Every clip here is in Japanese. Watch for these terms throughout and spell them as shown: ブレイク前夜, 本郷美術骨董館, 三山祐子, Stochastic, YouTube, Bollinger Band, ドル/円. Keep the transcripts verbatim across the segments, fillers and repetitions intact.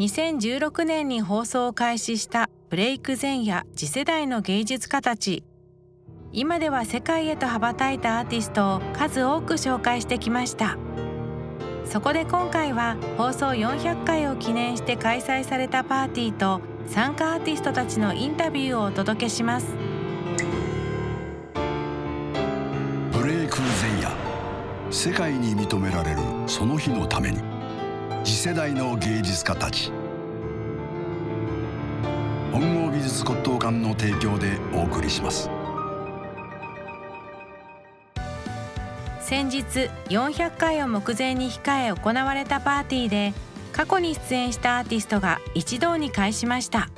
にせんじゅうろくねんに放送を開始したブレイク前夜次世代の芸術家たち。今では世界へと羽ばたいたアーティストを数多く紹介してきました。そこで今回は放送よんひゃっかいを記念して開催されたパーティーと参加アーティストたちのインタビューをお届けします。ブレイク前夜、世界に認められるその日のために、次世代の芸術家たち。本郷美術骨董館の提供でお送りします。先日よんひゃっかいを目前に控え行われたパーティーで、過去に出演したアーティストが一堂に会しました。なんか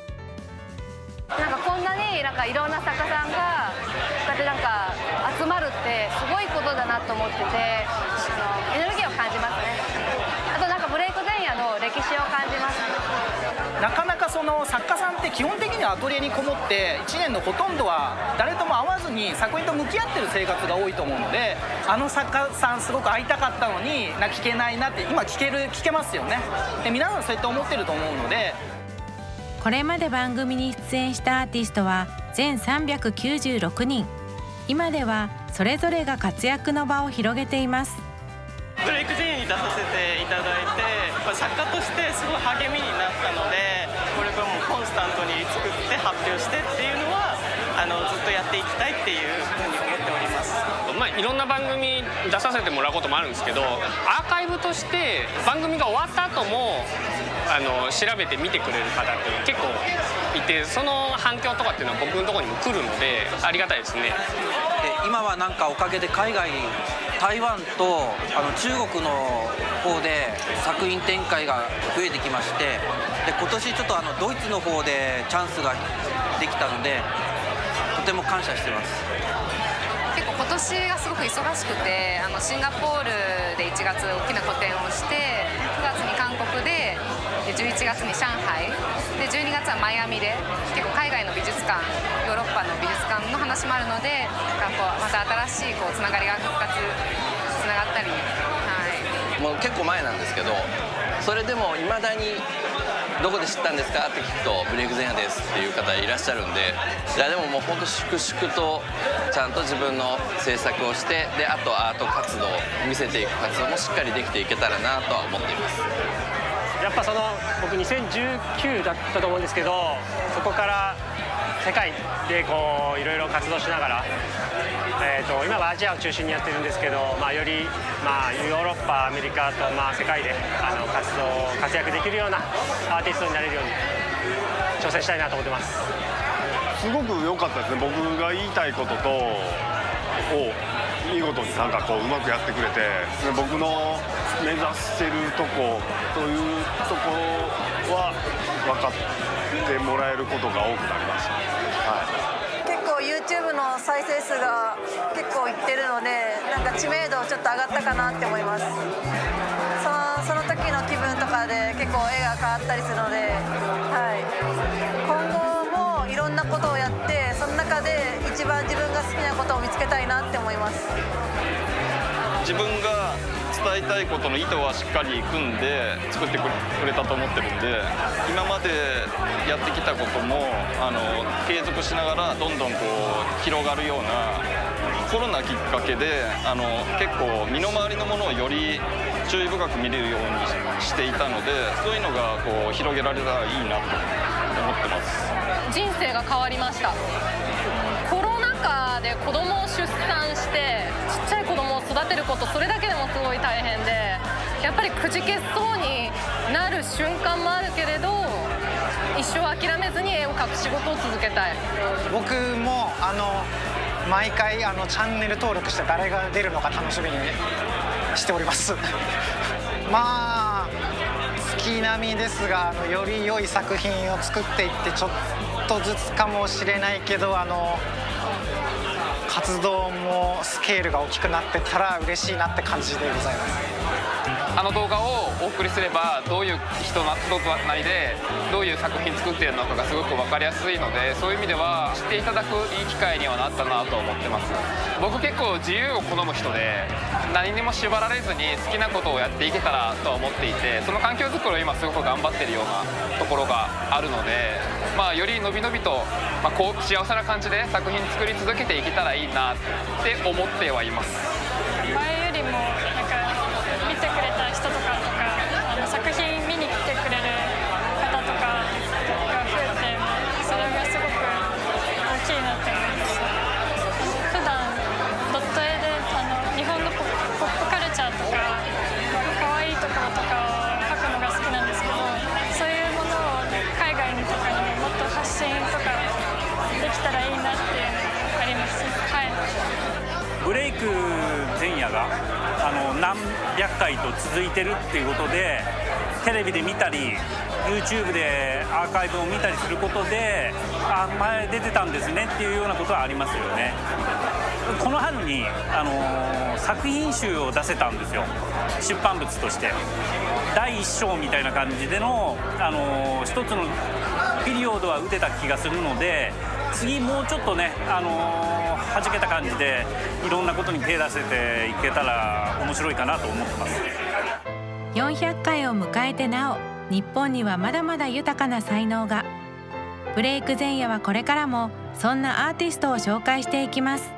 こんなになんかいろんな作家さんがこうやってなんか集まるってすごいことだなと思ってて、エネルギーを感じますね。あとなんかブレイク前夜の歴史を感じます。なかなかその作家さんって基本的にはアトリエにこもっていちねんのほとんどは誰とも会わずに作品と向き合ってる生活が多いと思うので、あの作家さんすごく会いたかったのにな聞けないなって今聞ける聞けますよね。で皆さんそうやって思ってると思うので。これまで番組に出演したアーティストは全さんびゃくきゅうじゅうろくにん。今ではそれぞれが活躍の場を広げています。ブレイク前夜に出させていただいて、作家としてすごい励みになったので、これからもコンスタントに作って発表してっていうのはあのずっとやっていきたいっていうふうに思っております。まあ、いろんな番組出させてもらうこともあるんですけど、アーカイブとして番組が終わった後もあの調べて見てくれる方って結構いて、その反響とかっていうのは僕のところにも来るのでありがたいですね。今はなんかおかげで海外、台湾とあの中国の方で作品展開が増えてきまして、で今年ちょっとあのドイツの方でチャンスができたのでとても感謝してます。結構今年がすごく忙しくて、あのシンガポールでいちがつ大きな個展をして、くがつに韓国で、でじゅういちがつに上海で、じゅうにがつはマイアミで、結構海外の美術館、ヨーロッパの美術館の話もあるので、なんかこうまた新しいこうつながりが復活つながったり、はい、もう結構前なんですけど、それでもいまだにどこで知ったんですかって聞くと、ブレイク前夜ですっていう方いらっしゃるんで、いやでももう本当粛々とちゃんと自分の制作をして、であとアート活動を見せていく活動もしっかりできていけたらなとは思っています。やっぱその僕にせんじゅうきゅうだったと思うんですけど、そこから世界でこういろいろ活動しながら、えー、と今はアジアを中心にやってるんですけど、まあ、より、まあ、ヨーロッパ、アメリカと、まあ、世界であの活動活躍できるようなアーティストになれるように挑戦したいなと思ってます。すごく良かったですね。僕が言いたいこととを見事になんかこううまくやってくれて、僕の目指してるとこというところは分かってもらえることが多くなりました、はい、結構 ユーチューブ の再生数が結構いってるので、なんか知名度ちょっと上がったかなって思います。その、その時の気分とかで結構絵が変わったりするので、はい、今後もいろんなことをやって、その中で一番自分が好きなことを見つけたいなって思います。自分が伝えたいことの意図はしっかり組んで作ってくれたと思ってるんで、今までやってきたこともあの継続しながらどんどんこう広がるような、コロナきっかけであの結構身の回りのものをより注意深く見れるようにしていたので、そういうのがこう広げられたらいいなと思ってます。人生が変わりました。コロナ禍で子供を出産して、ちっちゃい子供を育てること、それだけでもすごい大変で、やっぱりくじけそうになる瞬間もあるけれど、一生諦めずに絵を描く仕事を続けたい。僕もあの毎回あのチャンネル登録して誰が出るのか楽しみにしておりますまあ月並みですが、あのより良い作品を作っていって、ちょっとずつかもしれないけど、あの活動もスケールが大きくなってたら嬉しいなって感じでございます。あの動画をお送りすればどういう人となりでどういう作品作ってるのかがすごく分かりやすいので、そういう意味では知っていただくいい機会にはなったなと思ってます。僕結構自由を好む人で、何にも縛られずに好きなことをやっていけたらとは思っていて、その環境づくりを今すごく頑張ってるようなところがあるので、まあ、よりのびのびと、まあ、こう幸せな感じで作品作り続けていけたらいいなって思ってはいます。前よりもなんか見てくれた人とかとか、あの作品見に来てくれる方とかが増えて、それがすごく大きいなって思いました。普段ドット絵であの日本のポップカルチャーとか可愛いところとかを描くのが好きなんですけど、そういうものを海外とかにももっと発信とかできたらいいなっていうのがあります。はい、ブレイク前夜があの何百回と続いてるっていうことで、テレビで見たり YouTube でアーカイブを見たりすることで、あ、前出てたんですねっていうようなことはありますよね。この春にあの作品集を出せたんですよ、出版物として。だいいっ章みたいな感じでのあの一つのピリオドは打てた気がするので、次もうちょっとね、あのー、弾けた感じでいろんなことに手出せていけたら面白いかなと思ってます。よんひゃっかいを迎えてなお、日本にはまだまだ豊かな才能が。ブレイク前夜はこれからもそんなアーティストを紹介していきます。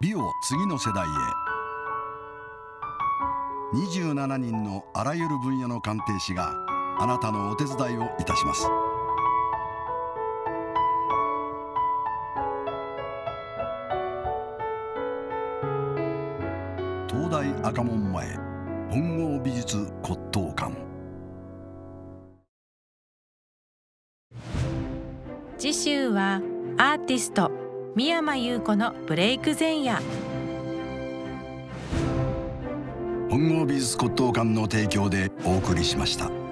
美を次の世代へ。にじゅうななにんのあらゆる分野の鑑定士があなたのお手伝いをいたします。東大赤門前本郷美術骨董館。次週はアーティスト三山祐子のブレイク前夜。本郷美術骨董館の提供でお送りしました。